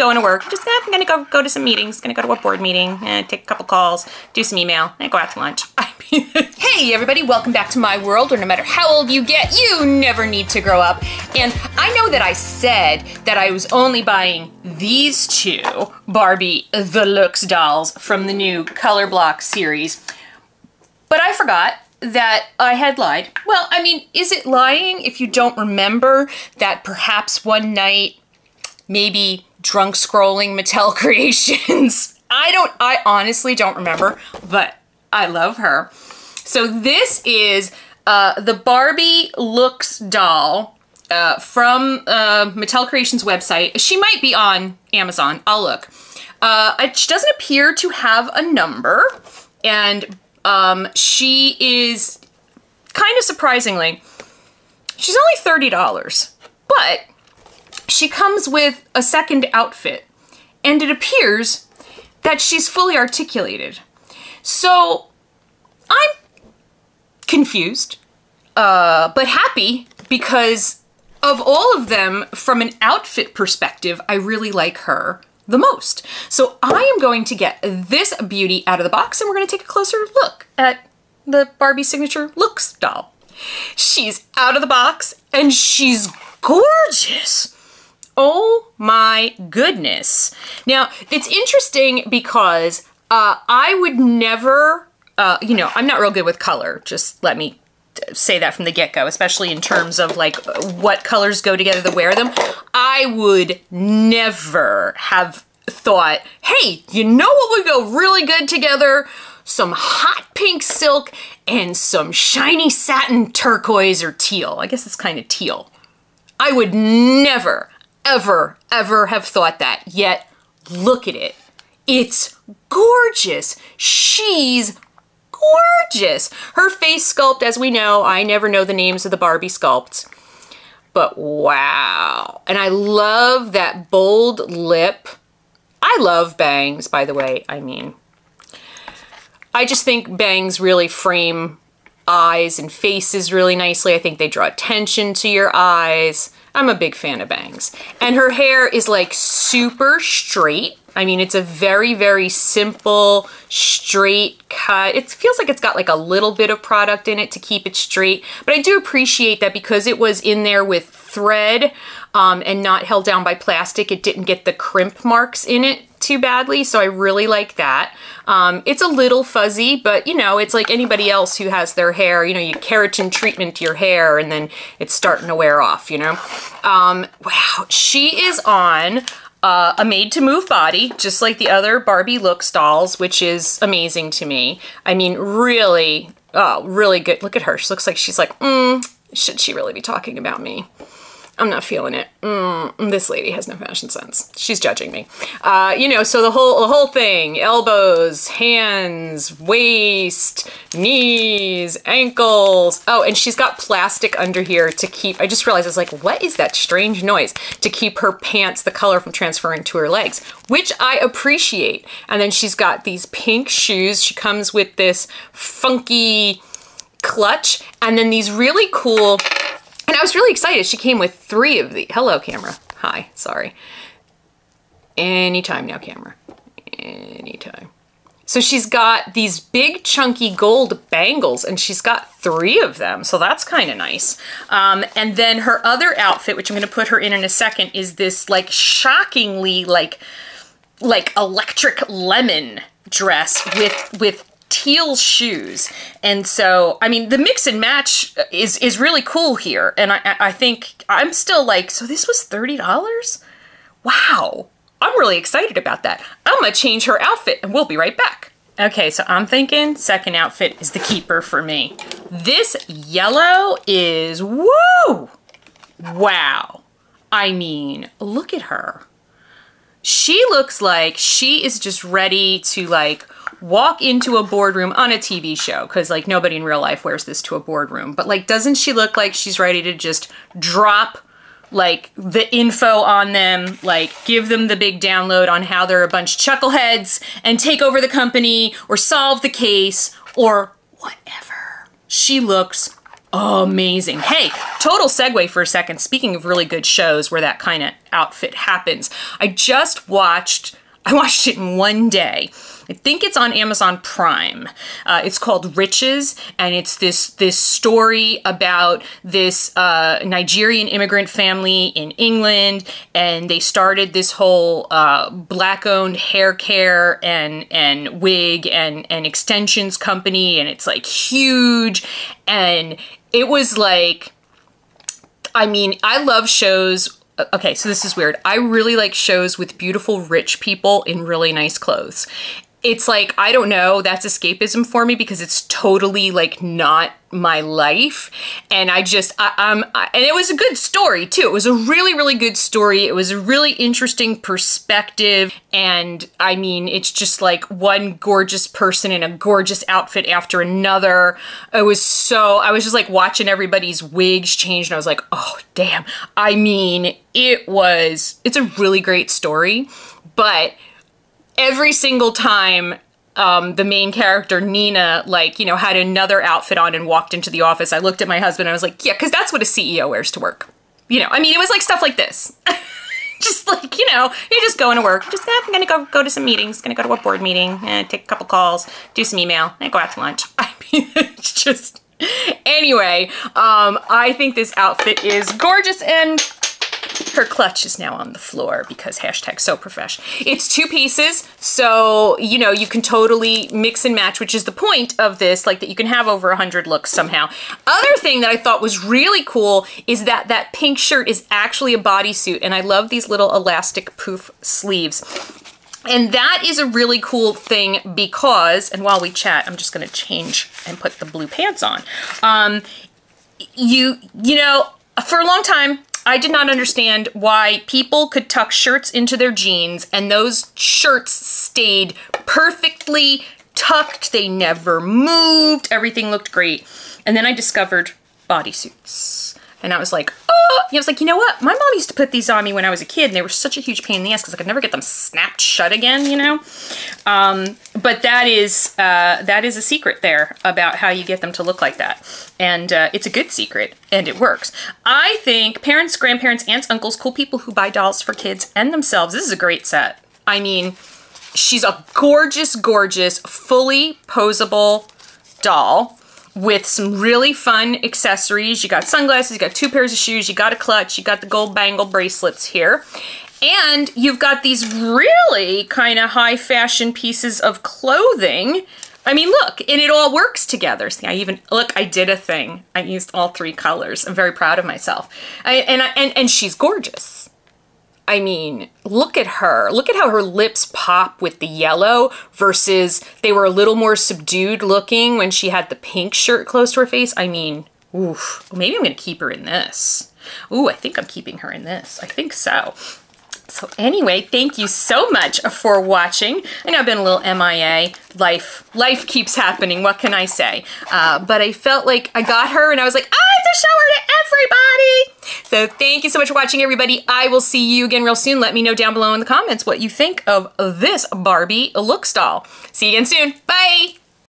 going to work. Just, I'm going to go to some meetings. Going to go to a board meeting, take a couple calls, do some email, and go out to lunch. Hey everybody, welcome back to My World, where no matter how old you get, you never need to grow up. And I know that I said that I was only buying these two Barbie The Looks dolls from the new Color Block series, but I forgot that I had lied. Well, I mean, is it lying if you don't remember that perhaps one night, maybe drunk scrolling Mattel Creations? I honestly don't remember, but I love her. So this is the Barbie Looks doll from Mattel Creations website. She might be on Amazon, I'll look. She doesn't appear to have a number, and she is, kind of surprisingly, she's only $30, but she comes with a second outfit, and it appears that she's fully articulated. So I'm confused, but happy, because of all of them, from an outfit perspective, I really like her the most. So I am going to get this beauty out of the box, and we're going to take a closer look at the Barbie Signature Looks doll. She's out of the box, and she's gorgeous. Oh my goodness. Now, it's interesting because I would never, you know, I'm not real good with color. Just let me say that from the get-go, especially in terms of like what colors go together to wear them. I would never have thought, hey, you know what would go really good together? Some hot pink silk and some shiny satin turquoise or teal. I guess it's kind of teal. I would never, ever, ever have thought that, yet look at it. It's gorgeous. She's gorgeous. Her face sculpt, as we know, I never know the names of the Barbie sculpts, but wow. And I love that bold lip. I love bangs, by the way. I mean, I just think bangs really frame eyes and faces really nicely. I think they draw attention to your eyes. I'm a big fan of bangs. And her hair is like super straight. I mean, it's a very, very simple, straight cut. It feels like it's got like a little bit of product in it to keep it straight, but I do appreciate that because it was in there with thread and not held down by plastic, it didn't get the crimp marks in it too badly, so I really like that. It's a little fuzzy, but you know, it's like anybody else who has their hair, you know, you keratin treatment to your hair and then it's starting to wear off, you know? Wow, she is on a made-to-move body, just like the other Barbie Looks dolls, which is amazing to me. I mean, really, oh, really good. Look at her. She looks like she's like, should she really be talking about me? I'm not feeling it. This lady has no fashion sense. She's judging me. You know, so the whole thing, elbows, hands, waist, knees, ankles. Oh, and she's got plastic under here to keep, I just realized, I was like, what is that strange noise? To keep her pants, the color, from transferring to her legs, which I appreciate. And then she's got these pink shoes. She comes with this funky clutch and then these really cool, and I was really excited. She came with three of the, hello camera. Hi, sorry. Anytime now, camera. Anytime. So she's got these big chunky gold bangles and she's got three of them. So that's kind of nice. And then her other outfit, which I'm gonna put her in a second, is this like shockingly like electric lemon dress with teal shoes. And so, I mean, the mix and match is really cool here. And I think I'm still like, so this was $30? Wow. I'm really excited about that. I'm gonna change her outfit and we'll be right back. Okay, so I'm thinking second outfit is the keeper for me. This yellow is, woo! Wow. I mean, look at her. She looks like she is just ready to like walk into a boardroom on a TV show, because like nobody in real life wears this to a boardroom, but like doesn't she look like she's ready to just drop like the info on them, like give them the big download on how they're a bunch of chuckleheads and take over the company or solve the case or whatever. She looks amazing. Hey, total segue for a second. Speaking of really good shows where that kind of outfit happens, I watched it in one day. I think it's on Amazon Prime. It's called Riches, and it's this story about this Nigerian immigrant family in England, and they started this whole black-owned hair care and wig and extensions company, and it's like huge. And it was like, I mean, I love shows. Okay, so this is weird. I really like shows with beautiful, rich people in really nice clothes. It's like, I don't know, that's escapism for me because it's totally like not my life. And and it was a good story too. It was a really, really good story. It was a really interesting perspective. And I mean, it's just like one gorgeous person in a gorgeous outfit after another. I was just like watching everybody's wigs change, and I was like, oh damn. I mean, it's a really great story, but every single time the main character, Nina, like, you know, had another outfit on and walked into the office, I looked at my husband and I was like, yeah, because that's what a CEO wears to work. You know, I mean, it was like stuff like this. Just like, you know, you're just going to work. Just, I'm going to go to some meetings. Going to go to a board meeting. Take a couple calls. Do some email. And go out to lunch. I mean, it's just... Anyway, I think this outfit is gorgeous, and... her clutch is now on the floor because hashtag so profesh. It's two pieces, so, you know, you can totally mix and match, which is the point of this, like that you can have over 100 looks somehow. Other thing that I thought was really cool is that that pink shirt is actually a bodysuit, and I love these little elastic poof sleeves. And that is a really cool thing because, and while we chat, I'm just gonna change and put the blue pants on. You know, for a long time, I did not understand why people could tuck shirts into their jeans and those shirts stayed perfectly tucked. They never moved. Everything looked great. And then I discovered bodysuits. And I was like, oh, I was like, you know what? My mom used to put these on me when I was a kid, and they were such a huge pain in the ass because I could never get them snapped shut again, you know? But that is a secret there about how you get them to look like that. And it's a good secret, and it works. I think parents, grandparents, aunts, uncles, cool people who buy dolls for kids and themselves, this is a great set. I mean, she's a gorgeous, gorgeous, fully posable doll with some really fun accessories. You got sunglasses, you got two pairs of shoes, you got a clutch, you got the gold bangle bracelets here. And you've got these really kind of high fashion pieces of clothing. I mean, look, and it all works together. See, I did a thing. I used all three colors. I'm very proud of myself. And she's gorgeous. I mean, look at her. Look at how her lips pop with the yellow versus they were a little more subdued looking when she had the pink shirt close to her face. I mean, oof. Maybe I'm going to keep her in this. Ooh, I think I'm keeping her in this. I think so. So anyway, thank you so much for watching. I know I've been a little MIA. Life keeps happening. What can I say? But I felt like I got her, and I was like, I have to show her to everybody. So thank you so much for watching, everybody. I will see you again real soon. Let me know down below in the comments what you think of this Barbie Looks doll. See you again soon. Bye.